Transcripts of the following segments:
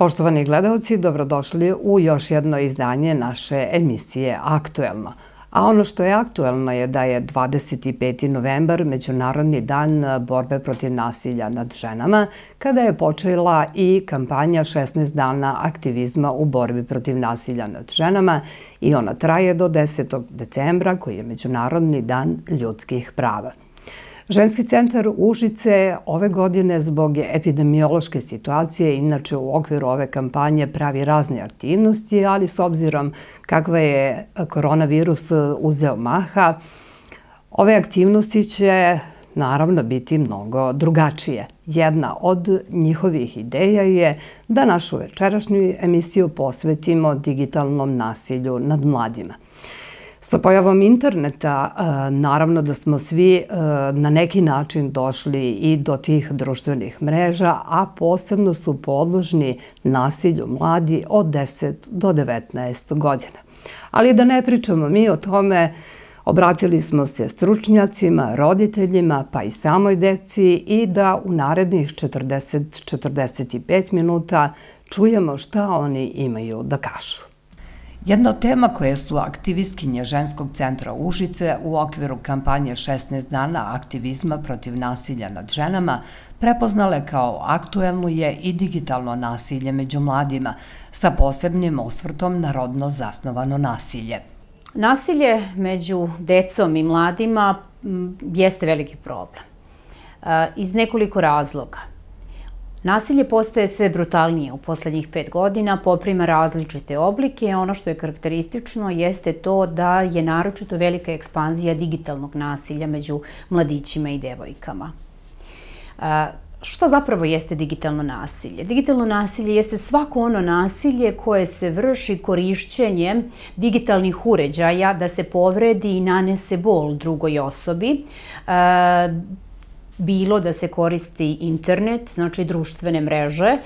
Poštovani gledalci, dobrodošli u još jedno izdanje naše emisije Aktuelno. A ono što je aktuelno je da je 25. novembar Međunarodni dan borbe protiv nasilja nad ženama, kada je počela i kampanja 16 dana aktivizma u borbi protiv nasilja nad ženama i ona traje do 10. decembra koji je Međunarodni dan ljudskih prava. Ženski centar Užice ove godine zbog epidemiološke situacije inače u okviru ove kampanje pravi razne aktivnosti, ali s obzirom kakva je koronavirus uzeo maha, ove aktivnosti će naravno biti mnogo drugačije. Jedna od njihovih ideja je da našu večerašnju emisiju posvetimo digitalnom nasilju nad mladima. Sa pojavom interneta, naravno da smo svi na neki način došli i do tih društvenih mreža, a posebno su podložni nasilju mladi od 10 do 19 godina. Ali da ne pričamo mi o tome, obratili smo se stručnjacima, roditeljima, pa i samoj deci i da u narednih 40-45 minuta čujemo šta oni imaju da kažu. Jedna od tema koje su aktivistkinje Ženskog centra Užice u okviru kampanje 16 dana aktivizma protiv nasilja nad ženama prepoznale kao aktuelnu je i digitalno nasilje među mladima, sa posebnim osvrtom na rodno zasnovano nasilje. Nasilje među decom i mladima jeste veliki problem iz nekoliko razloga. Nasilje postaje sve brutalnije u poslednjih 5 godina, poprima različite oblike. Ono što je karakteristično jeste to da je naročito velika ekspanzija digitalnog nasilja među mladićima i devojkama. Što zapravo jeste digitalno nasilje? Digitalno nasilje jeste svako ono nasilje koje se vrši korišćenjem digitalnih uređaja da se povredi i nanese bol drugoj osobi, bilo da se koristi internet, znači društvene mreže,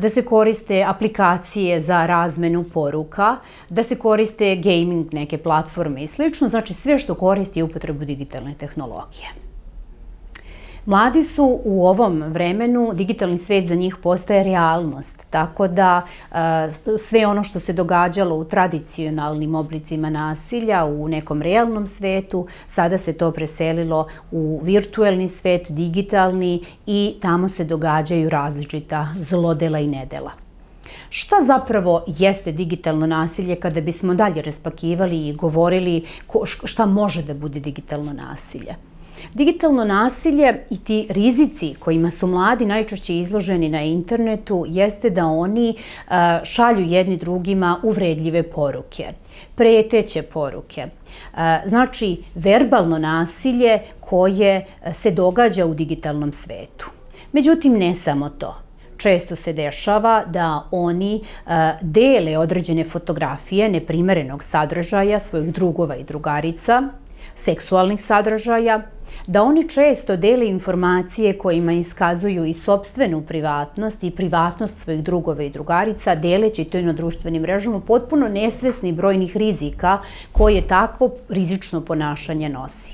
da se koriste aplikacije za razmenu poruka, da se koriste gaming neke platforme i slično, znači sve što koristi upotrebu digitalne tehnologije. Mladi su u ovom vremenu, digitalni svet za njih postaje realnost, tako da sve ono što se događalo u tradicionalnim oblicima nasilja u nekom realnom svetu, sada se to preselilo u virtuelni svet, digitalni, i tamo se događaju različita zlodela i nedela. Šta zapravo jeste digitalno nasilje kada bismo dalje raspakivali i govorili šta može da bude digitalno nasilje? Digitalno nasilje i ti rizici kojima su mladi najčešće izloženi na internetu jeste da oni šalju jedni drugima uvredljive poruke, preteće poruke. Znači, verbalno nasilje koje se događa u digitalnom svetu. Međutim, ne samo to. Često se dešava da oni dele određene fotografije neprimerenog sadržaja svojih drugova i drugarica, seksualnih sadržaja, da oni često dele informacije kojima iskazuju i sopstvenu privatnost i privatnost svojih drugova i drugarica, deleći to i na društvenim mrežama, potpuno nesvesni brojnih rizika koje takvo rizično ponašanje nosi.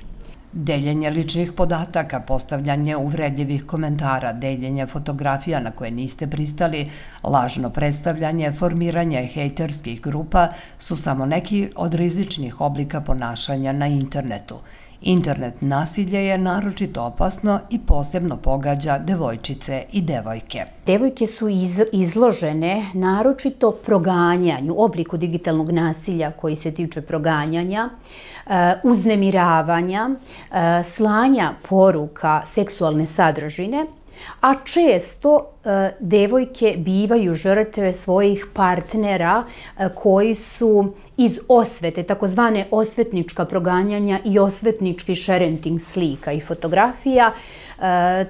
Deljenje ličnih podataka, postavljanje uvredljivih komentara, deljenje fotografija na koje niste pristali, lažno predstavljanje, formiranje hejterskih grupa su samo neki od rizičnih oblika ponašanja na internetu. Internet nasilje je naročito opasno i posebno pogađa devojčice i devojke. Devojke su izložene naročito proganjanju, obliku digitalnog nasilja koji se tiče proganjanja, uznemiravanja, slanja poruka seksualne sadržine, a često devojke bivaju žrtve svojih partnera koji su iz osvete, takozvane osvetnička proganjanja i osvetnički sharing slika i fotografija,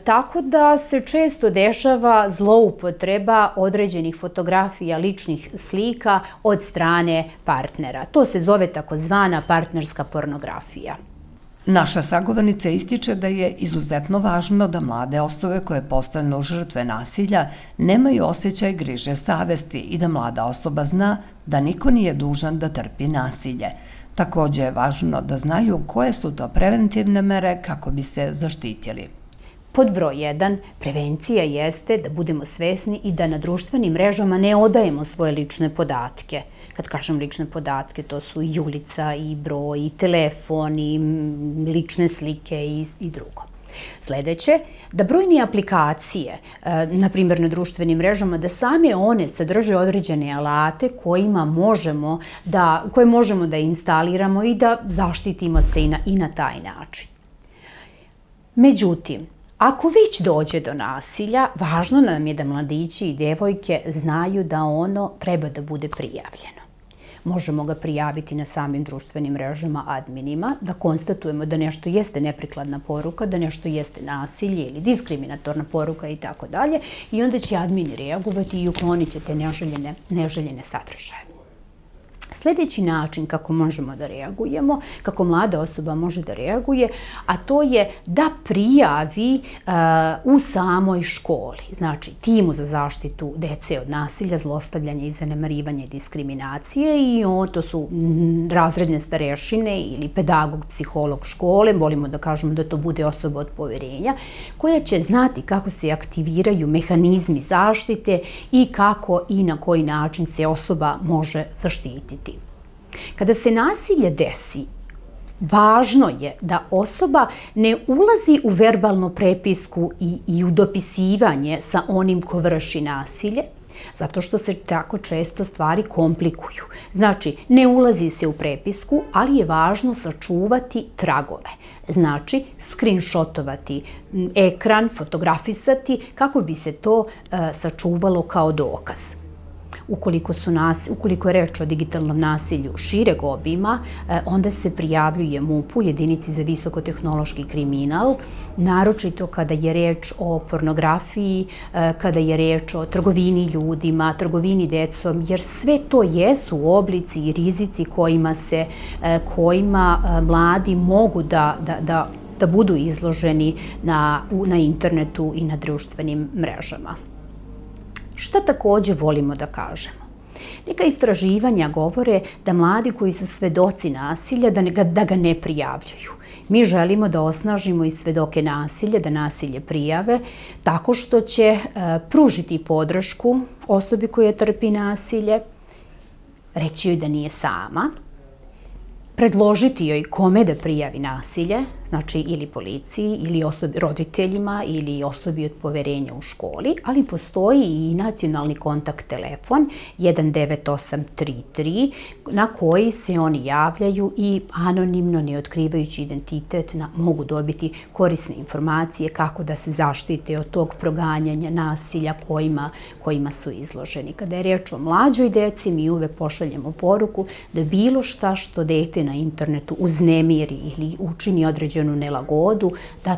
tako da se često dešava zloupotreba određenih fotografija, ličnih slika od strane partnera. To se zove takozvana partnerska pornografija. Naša sagovornica ističe da je izuzetno važno da mlade osobe koje postanu žrtve nasilja nemaju osjećaj griže savesti i da mlada osoba zna da niko nije dužan da trpi nasilje. Također je važno da znaju koje su to preventivne mere kako bi se zaštitili. Pod broj 1, prevencija jeste da budemo svesni i da na društvenim mrežama ne odajemo svoje lične podatke. Kad kažem lične podatke, to su i ulica, i broj, i telefon, i lične slike i drugo. Sljedeće, da brojne aplikacije, na primjer na društvenim mrežama, da same one sadrže određene alate koje možemo da instaliramo i da zaštitimo se i na taj način. Međutim, ako već dođe do nasilja, važno nam je da mladići i devojke znaju da ono treba da bude prijavljeno. Možemo ga prijaviti na samim društvenim mrežama adminima, da konstatujemo da nešto jeste neprikladna poruka, da nešto jeste nasilje ili diskriminatorna poruka itd. I onda će admini reagovati i uklonit će te neželjene sadržaje. Sljedeći način kako možemo da reagujemo, kako mlada osoba može da reaguje, a to je da prijavi u samoj školi, znači timu za zaštitu dece od nasilja, zlostavljanja i zanemarivanja i diskriminacije, i to su razredne starešine ili pedagog, psiholog škole, volimo da kažemo da to bude osoba od povjerenja, koja će znati kako se aktiviraju mehanizmi zaštite i kako i na koji način se osoba može zaštititi. Kada se nasilje desi, važno je da osoba ne ulazi u verbalnu prepisku i u dopisivanje sa onim ko vrši nasilje, zato što se tako često stvari komplikuju. Znači, ne ulazi se u prepisku, ali je važno sačuvati tragove. Znači, screenshotovati ekran, fotografisati kako bi se to sačuvalo kao dokaz. Ukoliko je reč o digitalnom nasilju šireg obima, onda se prijavljuje MUP-u, jedinici za visokotehnološki kriminal, naročito kada je reč o pornografiji, kada je reč o trgovini ljudima, trgovini decom, jer sve to jesu oblici i rizici kojima mladi mogu da budu izloženi na internetu i na društvenim mrežama. Šta također volimo da kažemo? Neka istraživanja govore da mladi koji su svedoci nasilja da ga ne prijavljuju. Mi želimo da osnažimo i svedoke nasilja, da nasilje prijave, tako što će pružiti podršku osobi koja trpi nasilje, reći joj da nije sama, predložiti joj kome da prijavi nasilje, znači ili policiji, ili roditeljima, ili osobi od poverenja u školi, ali postoji i nacionalni kontakt telefon 19833 na koji se oni javljaju i anonimno, ne otkrivajući identitet, mogu dobiti korisne informacije kako da se zaštite od tog proganjanja nasilja kojima su izloženi. Kada je reč o mlađoj deci, mi uvek pošaljemo poruku da bilo šta što dete na internetu uznemiri ili učini određenje nelagodu, da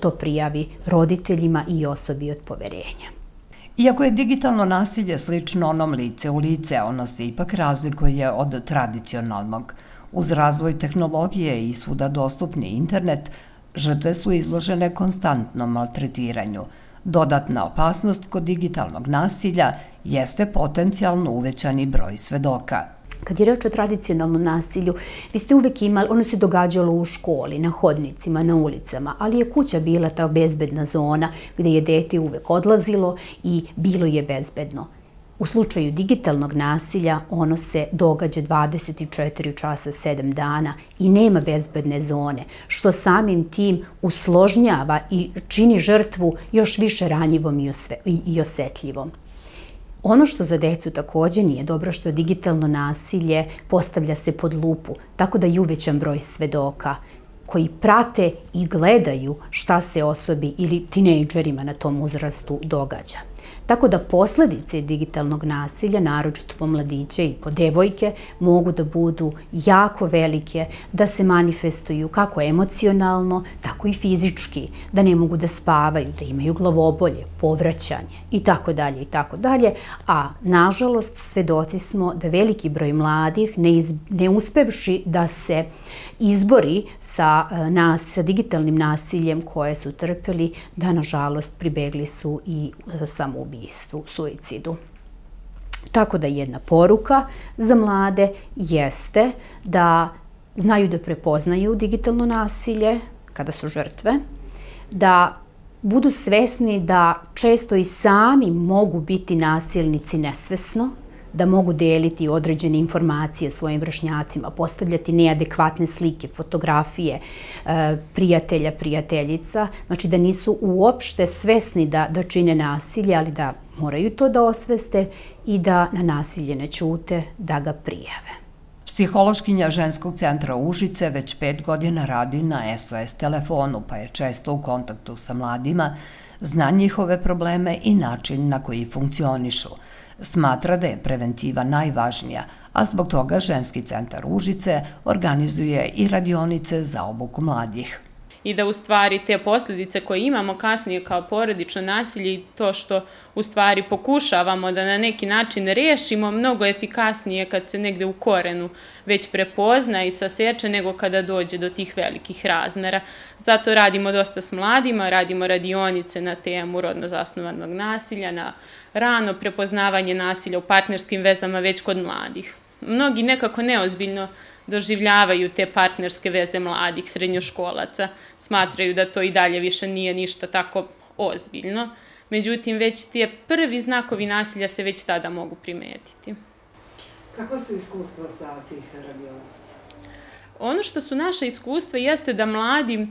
to prijavi roditeljima i osobi od poverenja. Iako je digitalno nasilje slično onom lice u lice, ono se ipak razlikuje od tradicionalnog. Uz razvoj tehnologije i svuda dostupni internet, žrtve su izložene konstantnom maltretiranju. Dodatna opasnost kod digitalnog nasilja jeste potencijalno uvećani broj svedoka. Kad je reč o tradicionalnom nasilju, vi ste uvek imali, ono se događalo u školi, na hodnicima, na ulicama, ali je kuća bila ta bezbedna zona gdje je dete uvek odlazilo i bilo je bezbedno. U slučaju digitalnog nasilja ono se događa 24 časa 7 dana i nema bezbedne zone, što samim tim usložnjava i čini žrtvu još više ranjivom i osjetljivom. Ono što za decu također nije dobro, što digitalno nasilje postavlja se pod lupu, tako da je uvećan broj svedoka koji prate i gledaju šta se osobi ili tinejdžerima na tom uzrastu događa. Tako da posljedice digitalnog nasilja, naročito po mladiće i po devojke, mogu da budu jako velike, da se manifestuju kako emocionalno, tako i fizički, da ne mogu da spavaju, da imaju glavobolje, povraćanje itd. A nažalost svedoci smo da veliki broj mladih, ne uspevši da se izbori sa digitalnim nasiljem koje su trpeli, da nažalost pribegli su i samoubijstvu, suicidu. Tako da jedna poruka za mlade jeste da znaju da prepoznaju digitalno nasilje kada su žrtve, da budu svesni da često i sami mogu biti nasilnici nesvesno, da mogu deliti određene informacije svojim vršnjacima, postavljati neadekvatne slike, fotografije prijatelja, prijateljica, znači da nisu uopšte svesni da čine nasilje, ali da moraju to da osveste i da na nasilje ne ćute, da ga prijave. Psihološkinja Ženskog centra Užice već 5 godina radi na SOS telefonu, pa je često u kontaktu sa mladima, zna njihove probleme i način na koji funkcionišu. Smatra da je preventiva najvažnija, a zbog toga Ženski centar Užice organizuje i radionice za obuku mladih. I da u stvari te posljedice koje imamo kasnije kao porodično nasilje i to što u stvari pokušavamo da na neki način rešimo mnogo efikasnije kad se negde u korenu već prepozna i saseče nego kada dođe do tih velikih razmera. Zato radimo dosta s mladima, radimo radionice na temu rodno zasnovanog nasilja, na rano prepoznavanje nasilja u partnerskim vezama već kod mladih. Mnogi nekako neozbiljno doživljavaju te partnerske veze mladih srednjoškolaca, smatraju da to i dalje više nije ništa tako ozbiljno. Međutim, već te prvi znakovi nasilja se već tada mogu primetiti. Kako su iskustva sa tih radionica? Ono što su naše iskustva jeste da mladi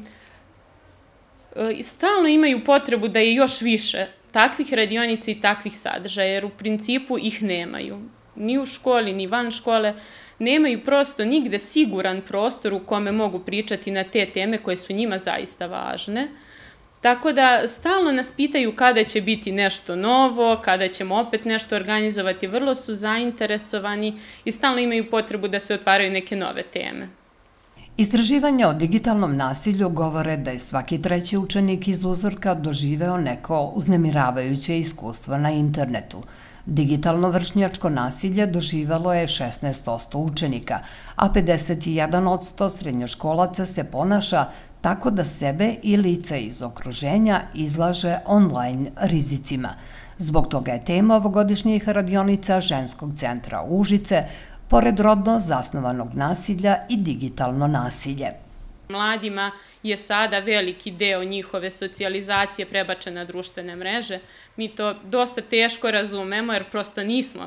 stalno imaju potrebu da je još više takvih radionica i takvih sadržaja, jer u principu ih nemaju. Ni u školi, ni van škole, nemaju prosto nigde siguran prostor u kome mogu pričati na te teme koje su njima zaista važne. Tako da stalno nas pitaju kada će biti nešto novo, kada ćemo opet nešto organizovati, vrlo su zainteresovani i stalno imaju potrebu da se otvaraju neke nove teme. Istraživanja o digitalnom nasilju govore da je svaki 3. učenik iz uzorka doživeo neko uznemiravajuće iskustvo na internetu. Digitalno vršnjačko nasilje doživalo je 16% učenika, a 51% srednjoškolaca se ponaša tako da sebe i lica iz okruženja izlaže online rizicima. Zbog toga je tema ovogodišnjih radionica Ženskog centra Užice pored rodno zasnovanog nasilja i digitalno nasilje. Mladima je sada veliki deo njihove socijalizacije prebačen na društvene mreže. Mi to dosta teško razumemo jer prosto nismo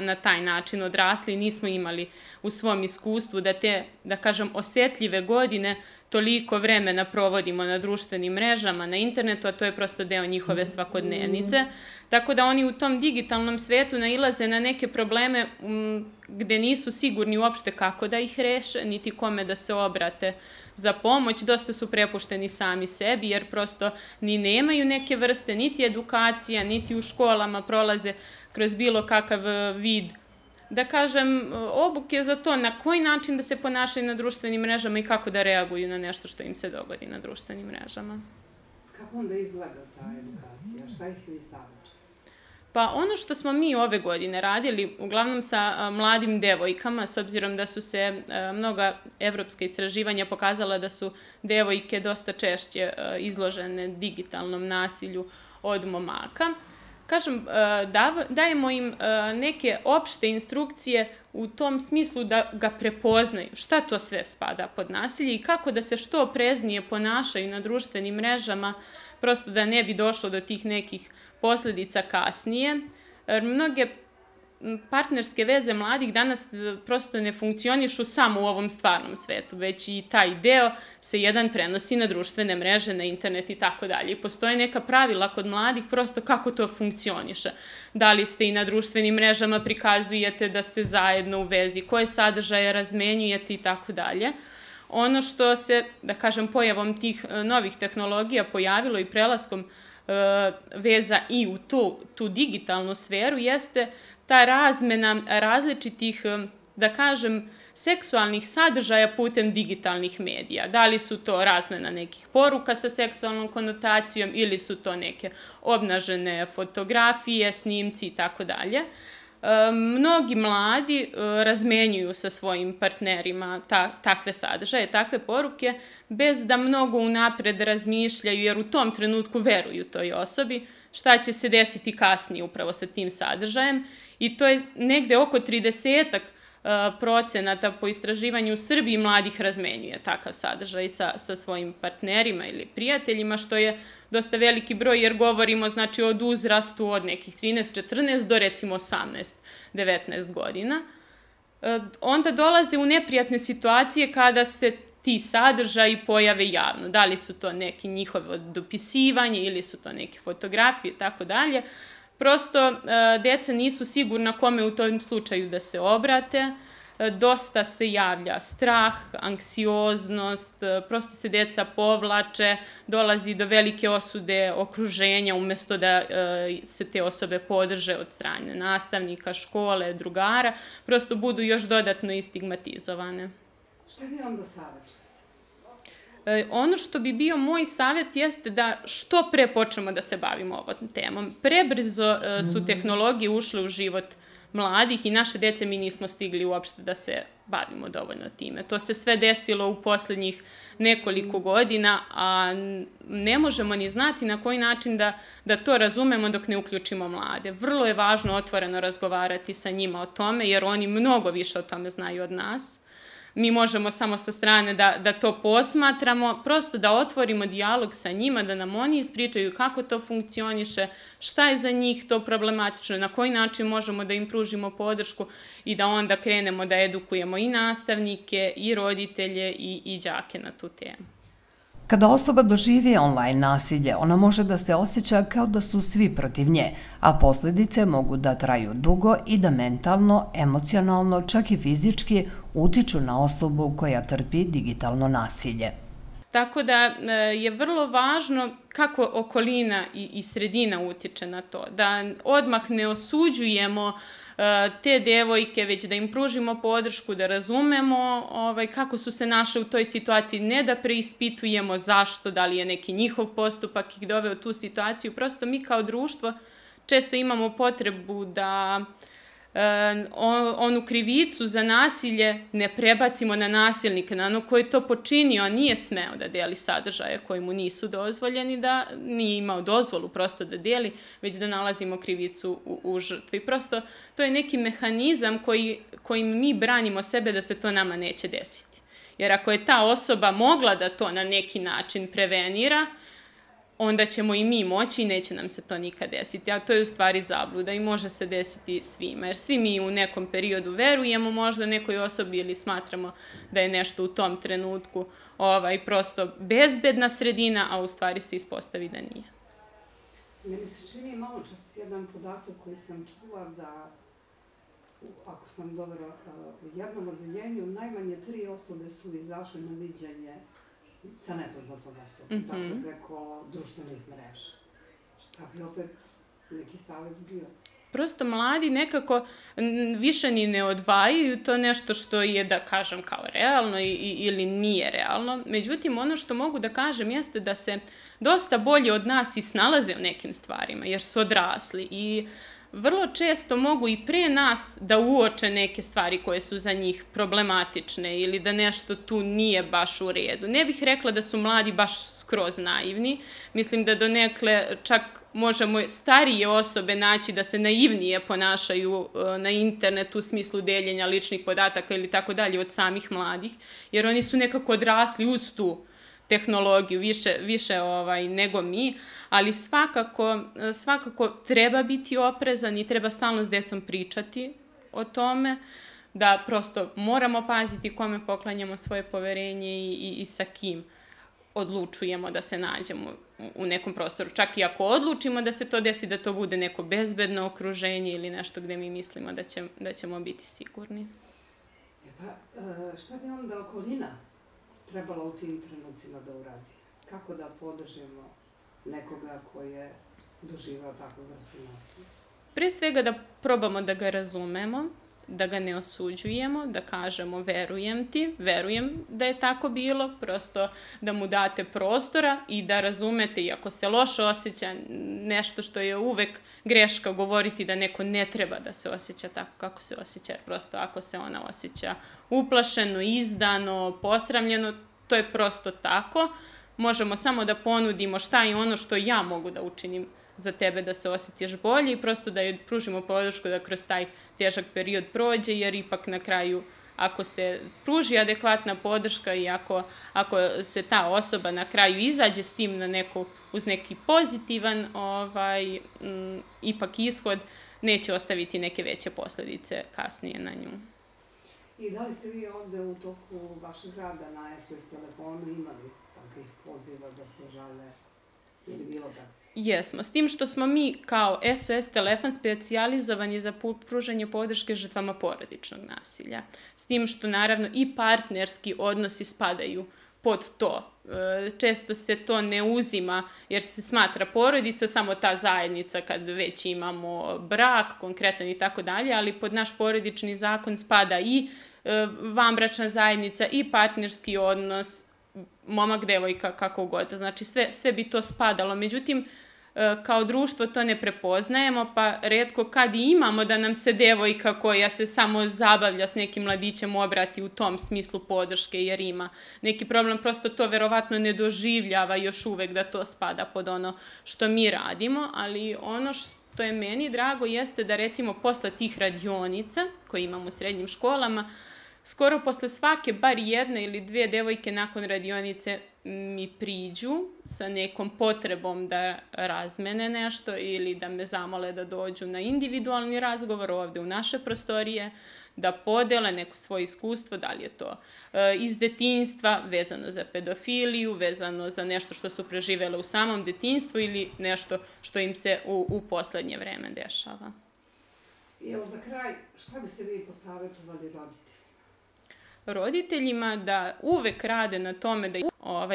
na taj način odrasli, nismo imali u svom iskustvu da te, da kažem, osjetljive godine toliko vremena provodimo na društvenim mrežama, na internetu, a to je prosto deo njihove svakodnevnice. Tako da oni u tom digitalnom svetu nailaze na neke probleme gde nisu sigurni uopšte kako da ih reše, niti kome da se obrate za pomoć. Dosta su prepušteni sami sebi jer prosto ni nemaju neke vrste, niti edukacija, niti u školama prolaze kroz bilo kakav vid, da kažem, obuke za to na koji način da se ponašaju na društvenim mrežama i kako da reaguju na nešto što im se dogodi na društvenim mrežama. Kako onda izgleda ta edukacija? Šta ih vi savjećujete? Pa ono što smo mi ove godine radili, uglavnom sa mladim devojkama, s obzirom da su se mnoga evropska istraživanja pokazala da su devojke dosta češće izložene digitalnom nasilju od momaka, kažem, dajemo im neke opšte instrukcije u tom smislu da ga prepoznaju šta to sve spada pod nasilje i kako da se što opreznije ponašaju na društvenim mrežama, prosto da ne bi došlo do tih nekih posljedica kasnije. Mnoge partnerske veze mladih danas prosto ne funkcionišu samo u ovom stvarnom svetu, već i taj deo se jedan prenosi na društvene mreže, na internet i tako dalje. Postoje neka pravila kod mladih prosto kako to funkcioniše. Da li ste i na društvenim mrežama prikazujete da ste zajedno u vezi, koje sadržaje razmenjujete i tako dalje. Ono što se, da kažem, pojavom tih novih tehnologija pojavilo i prelaskom veza i u tu digitalnu sferu jeste ta razmena različitih, da kažem, seksualnih sadržaja putem digitalnih medija. Da li su to razmena nekih poruka sa seksualnom konotacijom ili su to neke obnažene fotografije, snimci i tako dalje. Mnogi mladi razmenjuju sa svojim partnerima takve sadržaje, takve poruke, bez da mnogo unapred razmišljaju, jer u tom trenutku veruju toj osobi šta će se desiti kasnije upravo sa tim sadržajem. I to je negde oko 30-ak procenata po istraživanju u Srbiji mladih razmenjuje takav sadržaj sa svojim partnerima ili prijateljima, što je dosta veliki broj jer govorimo od uzrastu od nekih 13-14 do recimo 18-19 godina. Onda dolaze u neprijatne situacije kada se ti sadržaji pojave javno. Da li su to neki njihove dopisivanje ili su to neke fotografije i tako dalje. Prosto, deca nisu sigurna kome u tom slučaju da se obrate. Dosta se javlja strah, anksioznost, prosto se deca povlače, dolazi do velike osude okruženja umjesto da se te osobe podrže od strane nastavnika, škole, drugara, prosto budu još dodatno istigmatizovane. Šta bi onda savjetujete? Ono što bi bio moj savjet jeste da što pre počnemo da se bavimo ovom temom. Prebrzo su tehnologije ušle u život mladih i naše dece, mi nismo stigli uopšte da se bavimo dovoljno time. To se sve desilo u posljednjih nekoliko godina, a ne možemo ni znati na koji način da to razumemo dok ne uključimo mlade. Vrlo je važno otvoreno razgovarati sa njima o tome, jer oni mnogo više o tome znaju od nas. Mi možemo samo sa strane da to posmatramo, prosto da otvorimo dijalog sa njima, da nam oni ispričaju kako to funkcioniše, šta je za njih to problematično, na koji način možemo da im pružimo podršku i da onda krenemo da edukujemo i nastavnike, i roditelje, i đake na tu temu. Kada osoba doživi online nasilje, ona može da se osjeća kao da su svi protiv nje, a posljedice mogu da traju dugo i da mentalno, emocionalno, čak i fizički utiču na osobu koja trpi digitalno nasilje. Tako da je vrlo važno kako okolina i sredina utiče na to, da odmah ne osuđujemo te devojke, već da im pružimo podršku, da razumemo kako su se našle u toj situaciji, ne da preispitujemo zašto, da li je neki njihov postupak ih doveo u tu situaciju. Prosto mi kao društvo često imamo potrebu da onu krivicu za nasilje ne prebacimo na nasilnika, na ono koji je to počinio, a nije smeo da deli sadržaje koji mu nisu dozvoljeni, da nije imao dozvolu prosto da deli, već da nalazimo krivicu u žrtvi. Prosto to je neki mehanizam kojim mi branimo sebe da se to nama neće desiti. Jer ako je ta osoba mogla da to na neki način prevenira, onda ćemo i mi moći i neće nam se to nikad desiti. A to je u stvari zabluda i može se desiti svima. Jer svi mi u nekom periodu verujemo možda nekoj osobi ili smatramo da je nešto u tom trenutku prosto bezbedna sredina, a u stvari se ispostavi da nije. Meni se čini malo čas jedan podatak koji sam čula da, ako sam dobro, u jednom odeljenju najmanje 3 osobe su izašle na viđanje sa nepoznatom osobom, dakle preko društvenih mreža. Šta bi opet neki savjet bio? Prosto mladi nekako više ni ne odvajaju to nešto što je, da kažem, kao realno ili nije realno. Međutim, ono što mogu da kažem jeste da se dosta bolje od nas i snalaze u nekim stvarima, jer su odrasli i vrlo često mogu i pre nas da uoče neke stvari koje su za njih problematične ili da nešto tu nije baš u redu. Ne bih rekla da su mladi baš skroz naivni. Mislim da donekle čak možemo starije osobe naći da se naivnije ponašaju na internetu u smislu deljenja ličnih podataka ili tako dalje od samih mladih, jer oni su nekako odrasli uz tu tehnologiju, više nego mi, ali svakako treba biti oprezan i treba stalno s decom pričati o tome, da prosto moramo paziti kome poklanjamo svoje poverenje i sa kim odlučujemo da se nađemo u nekom prostoru. Čak i ako odlučimo da se to desi, da to bude neko bezbedno okruženje ili nešto gde mi mislimo da ćemo biti sigurni. Pa šta bi onda okolina trebala u tim trenucima da uradi? Kako da podržimo nekoga koji je doživao takvu vrstu nasilja? Pre svega da probamo da ga razumemo, da ga ne osuđujemo, da kažemo verujem ti, verujem da je tako bilo, prosto da mu date prostora i da razumete, i ako se loše osjeća, nešto što je uvek greška govoriti da neko ne treba da se osjeća tako kako se osjeća, jer prosto ako se ona osjeća uplašeno, izdano, posramljeno, to je prosto tako. Možemo samo da ponudimo šta je ono što ja mogu da učinim za tebe da se osjetiš bolje i prosto da joj pružimo podršku da kroz taj težak period prođe, jer ipak na kraju ako se pruži adekvatna podrška i ako se ta osoba na kraju izađe s tim na neko, uz neki pozitivan ipak ishod, neće ostaviti neke veće posljedice kasnije na nju. I da li ste vi ovdje u toku vašeg rada na SOS telefonu imali takvih poziva da se žale ili bilo tako? Jesmo, s tim što smo mi kao SOS telefon specijalizovani za pružanje podrške žrtvama porodičnog nasilja. S tim što naravno i partnerski odnosi spadaju pod to. Često se to ne uzima jer se smatra porodica samo ta zajednica kad već imamo brak, konkretan i tako dalje, ali pod naš porodični zakon spada i vanbračna zajednica i partnerski odnos, momak, devojka, kako god. Znači sve bi to spadalo. Međutim, kao društvo to ne prepoznajemo, pa redko kad i imamo da nam se devojka koja se samo zabavlja s nekim mladićem obrati u tom smislu podrške jer ima neki problem, prosto to verovatno ne doživljava još uvek da to spada pod ono što mi radimo, ali ono što je meni drago jeste da recimo posle tih radionica koje imamo u srednjim školama, skoro posle svake, bar jedna ili dve devojke nakon radionice mi priđu sa nekom potrebom da razmene nešto ili da me zamole da dođu na individualni razgovor ovdje u naše prostorije, da podele neko svoje iskustvo, da li je to iz detinjstva vezano za pedofiliju, vezano za nešto što su preživele u samom detinjstvu ili nešto što im se u poslednje vreme dešava. I evo za kraj, šta biste vi posavjetovali roditeljima da uvek rade na tome da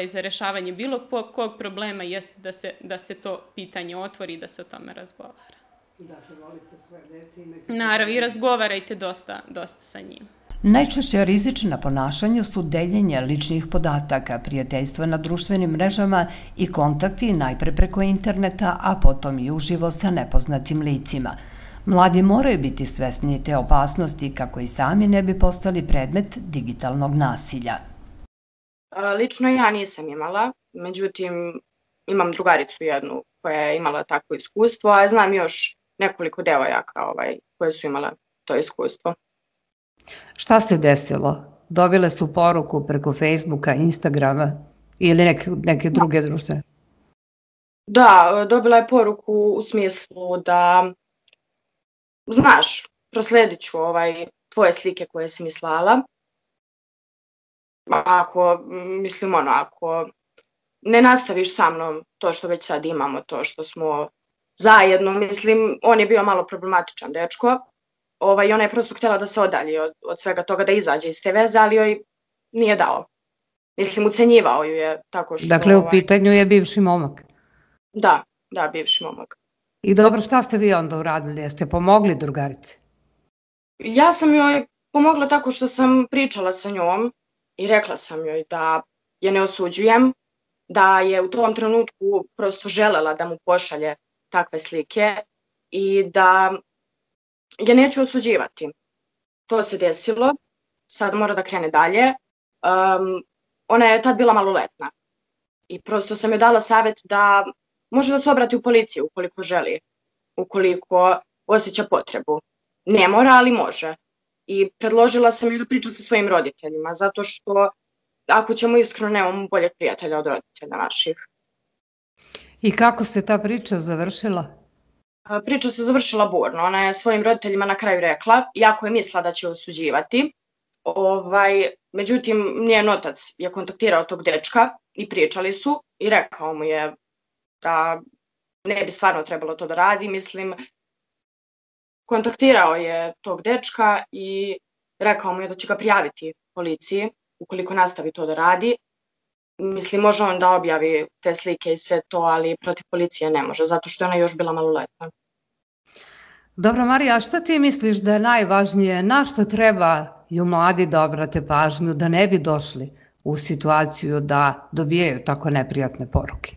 za rešavanje bilo kog problema jeste da se to pitanje otvori i da se o tome razgovara. Dakle, volite svoje dete i nekako... Naravno, i razgovarajte dosta sa njim. Najčešće rizična ponašanja su deljenje ličnih podataka, prijateljstva na društvenim mrežama i kontakti najpre preko interneta, a potom i uživo sa nepoznatim licima. Mladi moraju biti svesni te opasnosti kako i sami ne bi postali predmet digitalnog nasilja. Lično ja nisam imala, međutim imam drugaricu jednu koja je imala takvo iskustvo, a znam još nekoliko devojaka koje su imala to iskustvo. Šta se desilo? Dobile su poruku preko Facebooka, Instagrama ili neke druge društvene? Da, dobila je poruku u smislu da znaš, prosledit ću tvoje slike koje si mi slala. Ako ne nastaviš sa mnom to što već sad imamo, to što smo zajedno, mislim, on je bio malo problematičan dečko i ona je prosto htjela da se odalji od svega toga, da izađe iz te veze, ali joj nije dao. Mislim, ucenjivao ju je tako što... Dakle, u pitanju je bivši momak. Da, bivši momak. I dobro, šta ste vi onda uradili? Jeste pomogli drugarici? Ja sam joj pomogla tako što sam pričala sa njom i rekla sam joj da je ne osuđujem, da je u tom trenutku prosto želela da mu pošalje takve slike i da je neću osuđivati. To se desilo, sad mora da krene dalje. Ona je tad bila maloletna i prosto sam joj dala savjet da može da se obrati u policiju ukoliko želi, ukoliko osjeća potrebu. Ne mora, ali može. I predložila sam joj da priča sa svojim roditeljima, zato što, ako ćemo iskreno, nemamo boljeg prijatelja od roditelja naših. I kako se ta priča završila? Priča se završila burno. Ona je svojim roditeljima na kraju rekla, iako je mislila da će osuđivati. Međutim, njen otac je kontaktirao tog dečka i pričali su i rekao mu je da ne bi stvarno trebalo to da radi, mislim, kontaktirao je tog dečka i rekao mu je da će ga prijaviti policiji ukoliko nastavi to da radi. Mislim, može on da objavi te slike i sve to, ali protiv policije ne može, zato što je ona još bila maloletna. Dobro, Marija, šta ti misliš da je najvažnije, na što trebaju mladi da obrate pažnju, da ne bi došli u situaciju da dobijaju tako neprijatne poruke?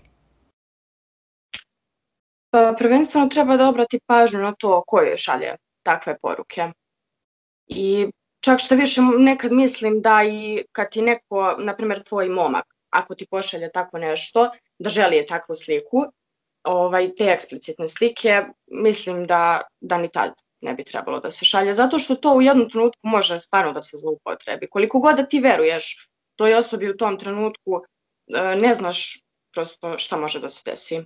Prvenstveno treba da obrati pažnju na to ko joj šalje takve poruke. I čak što više nekad mislim da i kad ti neko, na primjer tvoj momak, ako ti pošalje tako nešto, da želi je takvu sliku, te eksplicitne slike, mislim da ni tad ne bi trebalo da se šalje, zato što to u jednom trenutku može stvarno da se zloupotrebi. Koliko god da ti veruješ toj osobi u tom trenutku, ne znaš prosto šta može da se desi.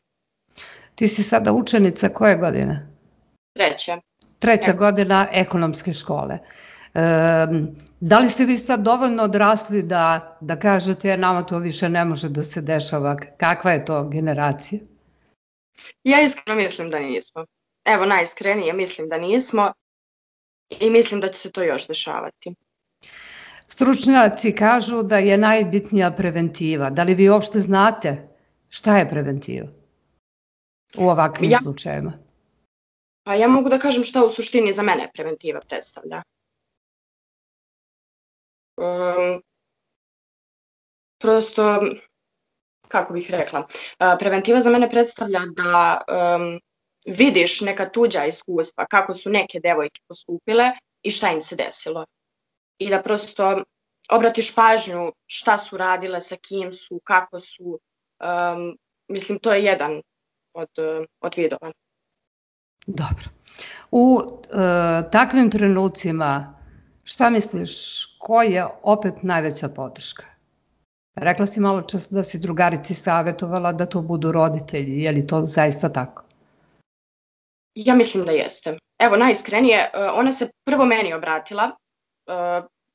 Ti si sada učenica koje godine? Treće. Treća godina ekonomske škole. Da li ste vi sad dovoljno odrasli da kažete nama to više ne može da se dešava? Kakva je to generacija? Ja iskreno mislim da nismo. Evo, najiskrenije mislim da nismo i mislim da će se to još dešavati. Stručnjaci kažu da je najbitnija preventiva. Da li vi uopšte znate šta je preventiva u ovakvim slučajima? Pa ja mogu da kažem šta u suštini za mene preventiva predstavlja. Prosto, kako bih rekla, preventiva za mene predstavlja da vidiš neka tuđa iskustva, kako su neke devojke postupile i šta im se desilo. I da prosto obratiš pažnju šta su radile, sa kim su, kako su. Mislim, to je jedan od vidova. Dobro. U takvim trenucima, šta misliš, ko je opet najveća podrška? Rekla si malo čas da si drugarici savjetovala da to budu roditelji. Je li to zaista tako? Ja mislim da jeste. Evo, najiskrenije, ona se prvo meni obratila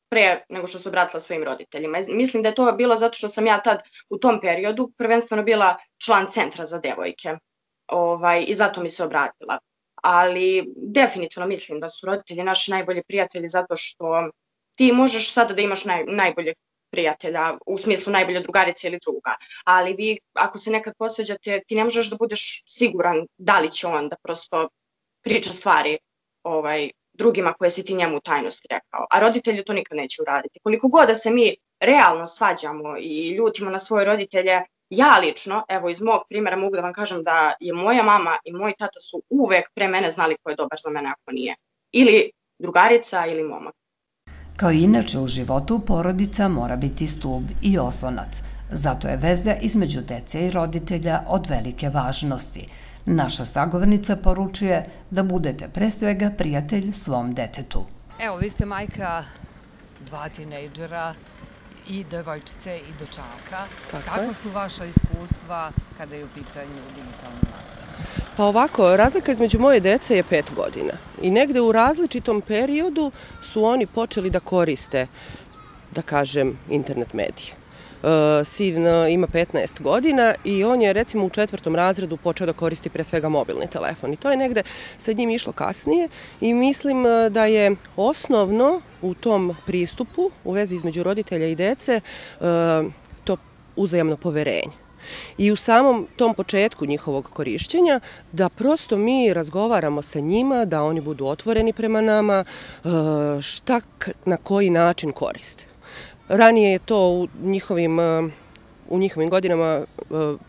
pre nego što se obratila svojim roditeljima. Mislim da je to bilo zato što sam ja tad u tom periodu prvenstveno bila član centra za devojke i zato mi se obratila. Ali definitivno mislim da su roditelji naši najbolji prijatelji, zato što ti možeš sada da imaš najboljeg prijatelja, u smislu najbolje drugarice ili druga, ali vi ako se nekad posveđate, ti ne možeš da budeš siguran da li će on da prosto priča stvari drugima koje si ti njemu u tajnosti rekao, a roditelji to nikad neće uraditi. Koliko god da se mi realno svađamo i ljutimo na svoje roditelje, ja lično, evo iz mog primjera mogu da vam kažem da je moja mama i moj tata su uvek pre mene znali ko je dobar za mene ako nije. Ili drugarica ili momak. Kao i inače u životu, porodica mora biti stub i oslonac. Zato je veza između dece i roditelja od velike važnosti. Naša sagovornica poručuje da budete pre svega prijatelj svom detetu. Evo, vi ste majka dva tinejdžera, i devojčice i dečaka. Kako su vaša iskustva kada je u pitanju digitalno nasilje? Pa ovako, razlika između moje dece je 5 godina i negde u različitom periodu su oni počeli da koriste, da kažem, internet medije. Sin ima 15 godina i on je recimo u 4. razredu počeo da koristi pre svega mobilni telefon i to je negde sa njim išlo kasnije i mislim da je osnovno u tom pristupu u vezi između roditelja i dece to uzajamno poverenje. I u samom tom početku njihovog korišćenja da prosto mi razgovaramo sa njima, da oni budu otvoreni prema nama, šta na koji način koriste. Ranije je to u njihovim godinama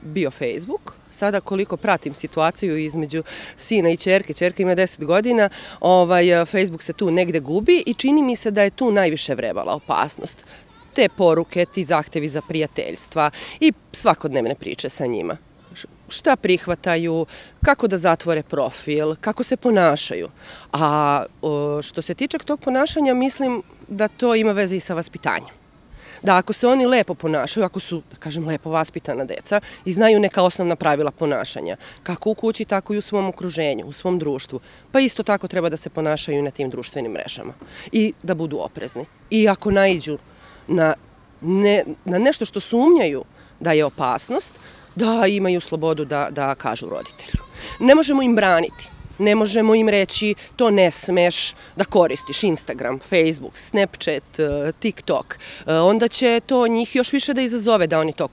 bio Facebook. Sada koliko pratim situaciju između sina i ćerke, ćerka ima 10 godina, Facebook se tu negde gubi i čini mi se da je tu najviše vrebala opasnost. Te poruke, ti zahtevi za prijateljstva i svakodnevne priče sa njima. Šta prihvataju, kako da zatvore profil, kako se ponašaju. A što se tiče tog ponašanja, mislim da to ima veze i sa vaspitanjem. Da ako se oni lepo ponašaju, ako su, da kažem, lepo vaspitana deca i znaju neka osnovna pravila ponašanja, kako u kući, tako i u svom okruženju, u svom društvu, pa isto tako treba da se ponašaju i na tim društvenim mrežama i da budu oprezni. I ako naiđu na nešto što sumnjaju da je opasnost, da imaju slobodu da kažu roditelju. Ne možemo im braniti, ne možemo im reći to ne smeš da koristiš Instagram, Facebook, Snapchat, TikTok. Onda će to njih još više da izazove da oni to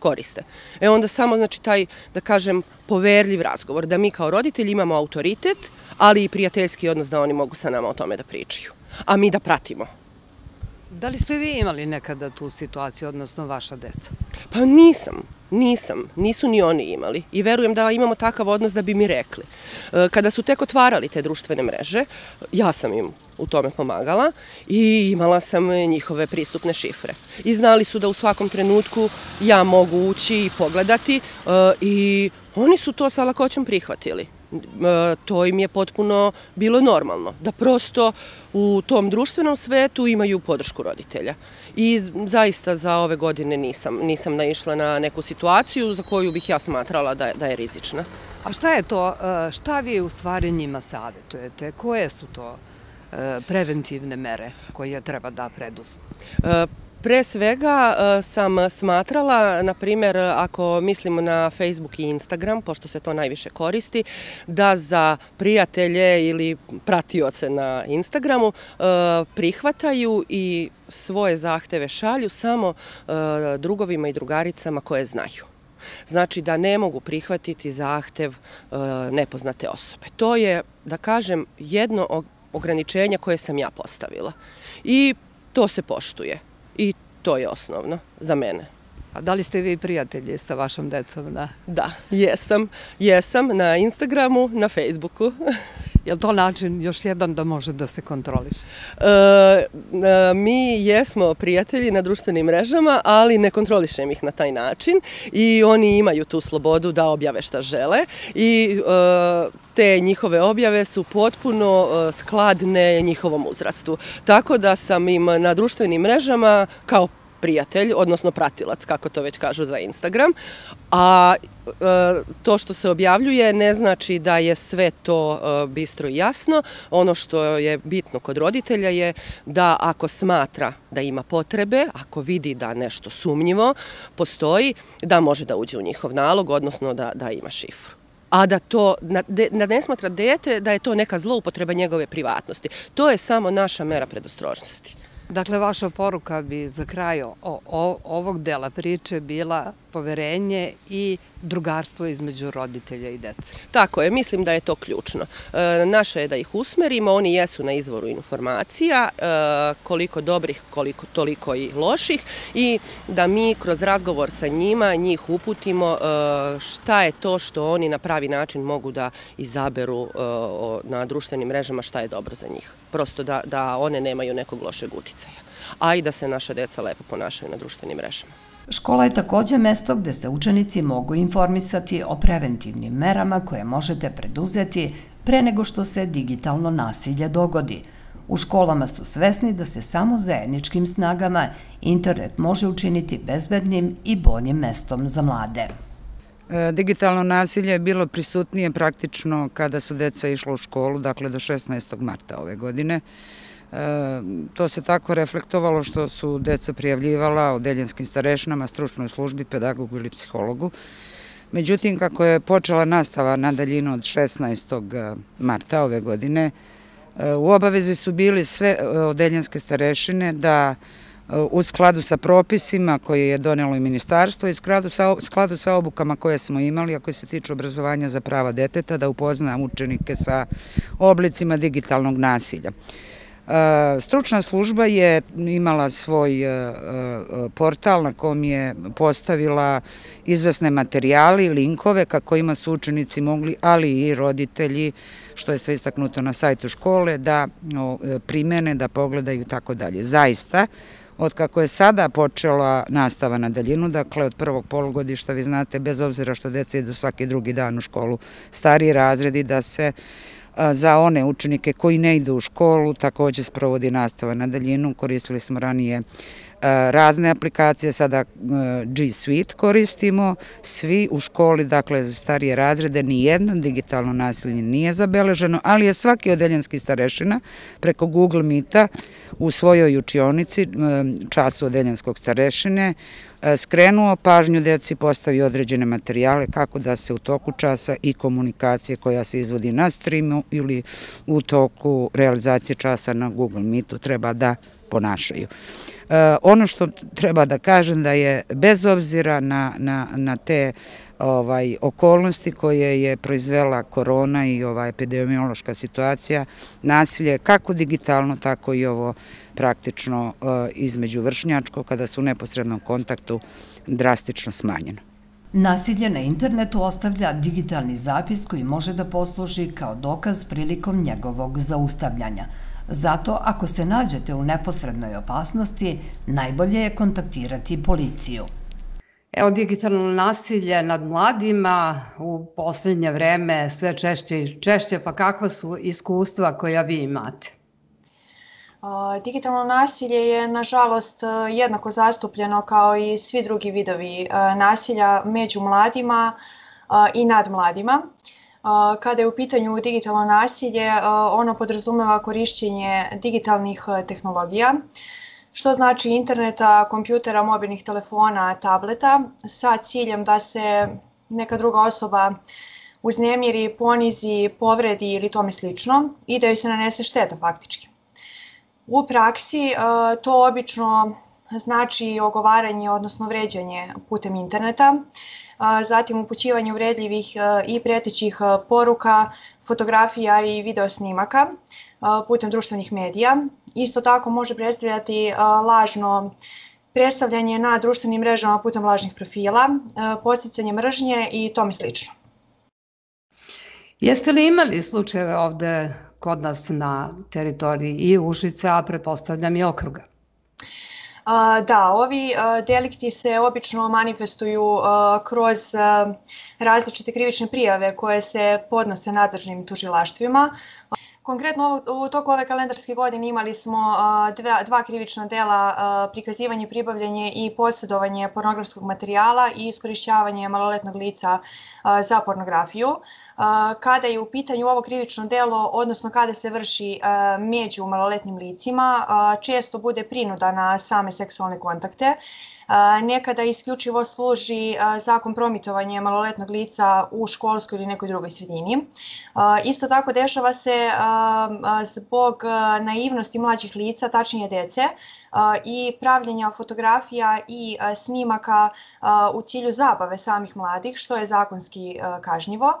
koriste. Onda samo znači taj, da kažem, poverljiv razgovor, da mi kao roditelji imamo autoritet, ali i prijateljski odnos da oni mogu sa nama o tome da pričaju, a mi da pratimo. Da li ste vi imali nekada tu situaciju, odnosno vaša deca? Pa nisam. Nisu ni oni imali. I verujem da imamo takav odnos da bi mi rekli. Kada su tek otvarali te društvene mreže, ja sam im u tome pomagala i imala sam njihove pristupne šifre. I znali su da u svakom trenutku ja mogu ući i pogledati i oni su to sa lakoćom prihvatili. To im je potpuno bilo normalno, da prosto u tom društvenom svetu imaju podršku roditelja. I zaista za ove godine nisam naišla na neku situaciju za koju bih ja smatrala da je rizična. A šta je to, šta vi u stvari njima savjetujete? Koje su to preventivne mere koje treba da preduzmu? Pre svega sam smatrala, na primjer, ako mislimo na Facebook i Instagram, pošto se to najviše koristi, da za prijatelje ili pratioce na Instagramu prihvataju i svoje zahteve šalju samo drugovima i drugaricama koje znaju. Znači da ne mogu prihvatiti zahtev nepoznate osobe. To je, da kažem, jedno ograničenje koje sam ja postavila. I to se poštuje. I to je osnovno za mene. A da li ste vi prijatelji sa vašom decom? Da, jesam na Instagramu, na Facebooku. Je li to način još jedan da može da se kontroliše? Mi jesmo prijatelji na društvenim mrežama, ali ne kontrolišem ih na taj način i oni imaju tu slobodu da objave šta žele i te njihove objave su potpuno skladne njihovom uzrastu. Tako da sam im na društvenim mrežama kao prijatelj, odnosno pratilac, kako to već kažu za Instagram, a to što se objavljuje ne znači da je sve to bistro i jasno. Ono što je bitno kod roditelja je da ako smatra da ima potrebe, ako vidi da nešto sumnjivo postoji, da može da uđe u njihov nalog, odnosno da ima šifru. A da ne smatra dete da je to neka zloupotreba njegove privatnosti. To je samo naša mera predostrožnosti. Dakle, vaša poruka bi za kraj ovog dela priče bila poverenje i drugarstvo između roditelja i dece. Tako je, mislim da je to ključno. Naše je da ih usmerimo, oni jesu na izvoru informacija, koliko dobrih, koliko toliko i loših, i da mi kroz razgovor sa njima njih uputimo šta je to što oni na pravi način mogu da izaberu na društvenim mrežama, šta je dobro za njih. Prosto da one nemaju nekog lošeg uticaja, a i da se naša deca lepo ponašaju na društvenim mrežama. Škola je također mesto gde se učenici mogu informisati o preventivnim merama koje možete preduzeti pre nego što se digitalno nasilje dogodi. U školama su svesni da se samo zajedničkim snagama internet može učiniti bezbednim i boljim mestom za mlade. Digitalno nasilje je bilo prisutnije praktično kada su deca išla u školu, dakle do 16. marta ove godine. To se tako reflektovalo što su deca prijavljivala odeljinskim starešinama, stručnoj službi, pedagogu ili psihologu. Međutim, kako je počela nastava na daljinu od 16. marta ove godine, u obavezi su bili sve odeljinske starešine da u skladu sa propisima koje je donijelo i ministarstvo i u skladu sa obukama koje smo imali, a koje se tiču obrazovanja za prava deteta, da upozna učenike sa oblicima digitalnog nasilja. Stručna služba je imala svoj portal na kom je postavila izvesne materijali, linkove kako ima su učenici mogli, ali i roditelji, što je sve istaknuto na sajtu škole, da primene, da pogledaju i tako dalje. Zaista, od kako je sada počela nastava na daljinu, dakle od prvog polugodišta, vi znate, bez obzira što deca idu svaki drugi dan u školu, stariji razredi, da se za one učenike koji ne idu u školu također sprovodi nastava na daljinu. Koristili smo ranije razne aplikacije, sada G Suite koristimo. Svi u školi, dakle starije razrede, nijedno digitalno nasilje nije zabeleženo, ali je svaki odeljenski starešina preko Google Meeta u svojoj učionici, času odeljenskog starešine, skrenuo pažnju deci, postavio određene materijale kako da se u toku časa i komunikacije koja se izvodi na streamu ili u toku realizacije časa na Google Meetu treba da ponašaju. Ono što treba da kažem da je bez obzira na te okolnosti koje je proizvela korona i ova epidemiološka situacija, nasilje kako digitalno, tako i ovo praktično između vršnjačko, kada su u neposrednom kontaktu, drastično smanjeno. Nasilje na internetu ostavlja digitalni zapis koji može da posluži kao dokaz prilikom njegovog zaustavljanja. Zato, ako se nađete u neposrednoj opasnosti, najbolje je kontaktirati policiju. Evo, digitalno nasilje nad mladima u posljednje vreme sve češće i češće, pa kakva su iskustva koja vi imate? Digitalno nasilje je, nažalost, jednako zastupljeno kao i svi drugi vidovi nasilja među mladima i nad mladima. Kada je u pitanju digitalno nasilje, ono podrazumeva korišćenje digitalnih tehnologija, što znači interneta, kompjutera, mobilnih telefona, tableta, sa ciljem da se neka druga osoba uznemiri, ponizi, povredi ili tome slično i da joj se nanese šteta faktički. U praksi to obično znači ogovaranje, odnosno vređanje putem interneta, zatim upućivanje uvredljivih i prijetećih poruka, fotografija i videosnimaka putem društvenih medija. Isto tako može predstavljati lažno predstavljanje na društvenim mrežama putem lažnih profila, podsticanje mržnje i tome slično. Jeste li imali slučajeve ovde kod nas na teritoriji i Užice, a pretpostavljam i okruga? Da, ovi delikti se obično manifestuju kroz različite krivične prijave koje se podnose nadležnim tužilaštvima. Konkretno u toku ove kalendarske godine imali smo dva krivična dela, prikazivanje, pribavljanje i posjedovanje pornografskog materijala i iskorišćavanje maloletnog lica za pornografiju. Kada je u pitanju ovo krivično delo, odnosno kada se vrši među maloletnim licima, često bude prinuda na same seksualne kontakte. Nekada isključivo služi za kompromitovanje maloletnog lica u školskoj ili nekoj drugoj sredini. Isto tako dešava se zbog naivnosti mlađih lica, tačnije dece, i pravljenja fotografija i snimaka u cilju zabave samih mladih, što je zakonski kažnjivo,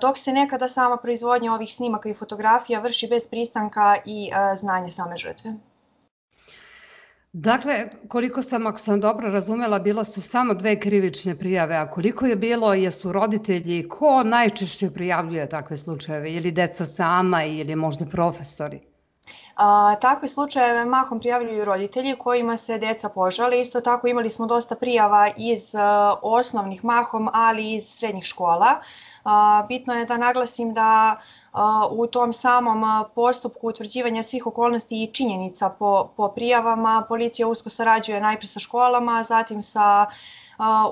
dok se nekada sama proizvodnja ovih snimaka i fotografija vrši bez pristanka i znanja same žrtve. Dakle, ako sam dobro razumela, bilo su samo dve krivične prijave, a koliko je bilo, jesu roditelji, ko najčešće prijavljuje takve slučajeve, ili deca sama ili možda profesori? Takve slučajeve mahom prijavljuju roditelji kojima se deca požale. Isto tako imali smo dosta prijava iz osnovnih mahom, ali i iz srednjih škola. Bitno je da naglasim da u tom samom postupku utvrđivanja svih okolnosti i činjenica po prijavama policija usko sarađuje najpre sa školama, zatim sa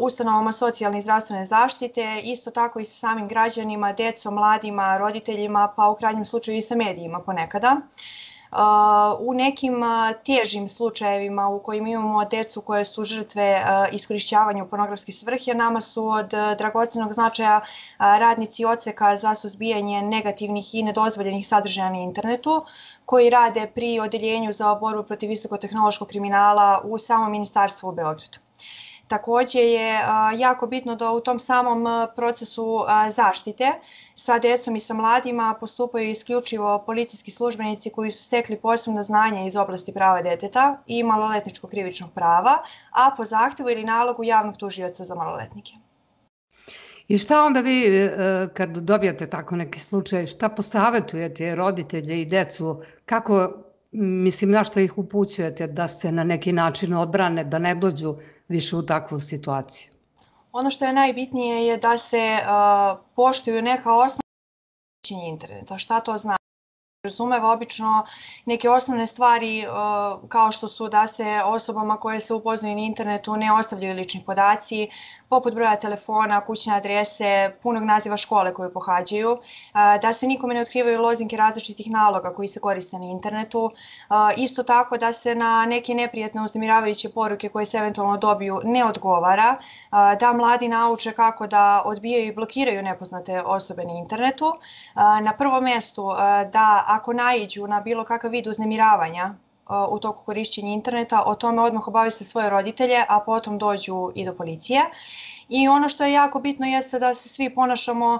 ustanovama socijalne i zdravstvene zaštite, isto tako i sa samim građanima, decom, mladima, roditeljima, pa u krajnjem slučaju i sa medijima ponekada. U nekim težim slučajevima u kojima imamo decu koje su žrtve iskorišćavanja u pornografske svrhe, nama su od dragocenog značaja radnici odseka za suzbijanje negativnih i nedozvoljenih sadržaja na internetu, koji rade pri Odeljenju za borbu protiv visokotehnološkog kriminala u samom ministarstvu u Beogradu. Također je jako bitno da u tom samom procesu zaštite sa decom i sa mladima postupaju isključivo policijski službenici koji su stekli posebna znanja iz oblasti prava deteta i maloletničkog krivičnog prava, a po zahtevu ili nalogu javnog tužioca za maloletnike. I šta onda vi, kad dobijate tako neki slučaj, šta posavetujete roditelje i decu, kako... Mislim, na što ih upućujete da se na neki način odbrane, da ne dođu više u takvu situaciju? Ono što je najbitnije je da se poštuju neka osnovna načela interneta. Šta to znači? Razumeva obično neke osnovne stvari kao što su da se osobama koje se upoznaju na internetu ne ostavljaju lični podaci, poput broja telefona, kućne adrese, punog naziva škole koju pohađaju, da se nikome ne otkrivaju lozinke različitih naloga koji se koriste na internetu, isto tako da se na neke neprijatne uznemiravajuće poruke koje se eventualno dobiju ne odgovara, da mladi nauče kako da odbijaju i blokiraju nepoznate osobe na internetu. Na prvom mjestu da ako naiđu na bilo kakav vid uznemiravanja u toku korišćenja interneta, o tome odmah obaviste svoje roditelje, a potom dođu i do policije. I ono što je jako bitno jeste da se svi ponašamo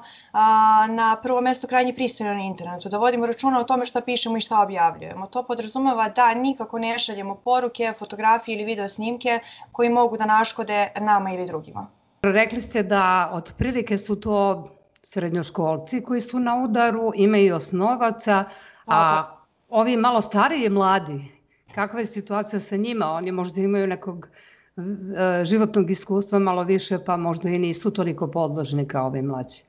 na prvo mjesto krajnje pristojno na internetu, da vodimo računa o tome šta pišemo i šta objavljujemo. To podrazumeva da nikako ne šaljemo poruke, fotografije ili video snimke koji mogu da naškode nama ili drugima. Rekli ste da otprilike su to srednjoškolci koji su na udaru, ima i osnovaca, a Ovi malo stariji mladi, kakva je situacija sa njima? Oni možda imaju nekog životnog iskustva malo više, pa možda i nisu toliko podložni kao ovi mlađi.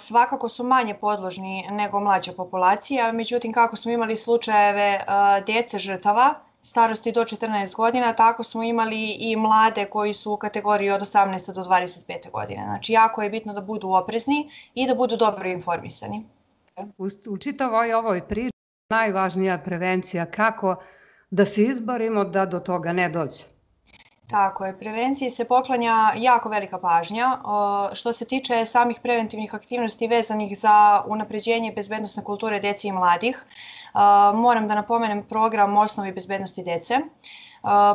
Svakako su manje podložni nego mlađa populacija, međutim kako smo imali slučajeve djece žrtava starosti do 14 godina, tako smo imali i mlade koji su u kategoriji od 18 do 25 godine. Znači jako je bitno da budu oprezni i da budu dobro informisani. U čitavoj ovoj priči najvažnija je prevencija, kako da se izborimo da do toga ne dođe. Tako je, prevenciji se poklanja jako velika pažnja. Što se tiče samih preventivnih aktivnosti vezanih za unapređenje bezbednosne kulture djece i mladih, moram da napomenem program Osnovi bezbednosti dece.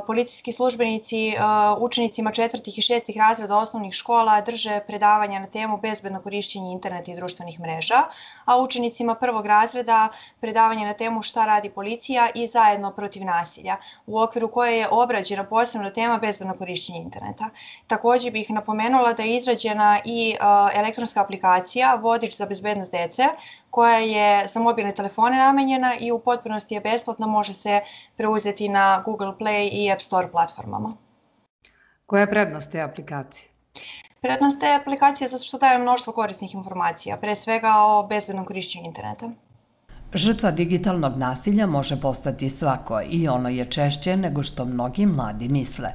Policijski službenici učenicima 4. i 6. razreda osnovnih škola drže predavanja na temu bezbedno korišćenje interneta i društvenih mreža, a učenicima 1. razreda predavanje na temu šta radi policija i zajedno protiv nasilja, u okviru koje je obrađena posebno tema bezbedno korišćenje interneta. Također bih napomenula da je izrađena i elektronska aplikacija Vodič za bezbednost dece, koja je za mobilne telefone namenjena i u potpunosti je besplatna, može se preuzeti na Google Play i App Store platformama. Koja je prednost te aplikacije? Prednost te aplikacije je zato što daje mnoštvo korisnih informacija, pre svega o bezbednom korišćenju interneta. Žrtva digitalnog nasilja može postati svako i ono je češće nego što mnogi mladi misle.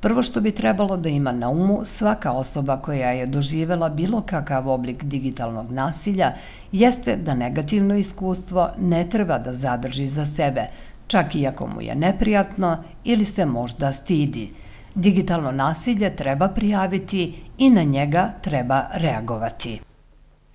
Prvo što bi trebalo da ima na umu svaka osoba koja je doživjela bilo kakav oblik digitalnog nasilja jeste da negativno iskustvo ne treba da zadrži za sebe, čak i ako mu je neprijatno ili se možda stidi. Digitalno nasilje treba prijaviti i na njega treba reagovati.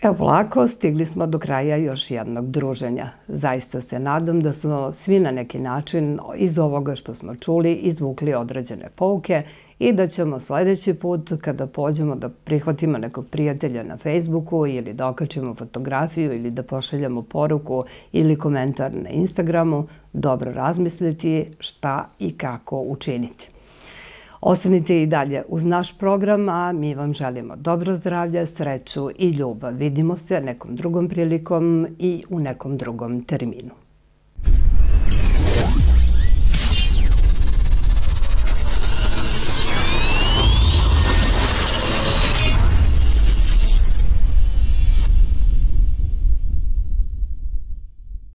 Evo polako, stigli smo do kraja još jednog druženja. Zaista se nadam da smo svi na neki način iz ovoga što smo čuli izvukli određene pouke i da ćemo sljedeći put kada pođemo da prihvatimo nekog prijatelja na Facebooku ili da okačimo fotografiju ili da pošaljamo poruku ili komentar na Instagramu, dobro razmisliti šta i kako učiniti. Ostanite i dalje uz naš program, a mi vam želimo dobro zdravlje, sreću i ljubav. Vidimo se nekom drugom prilikom i u nekom drugom terminu.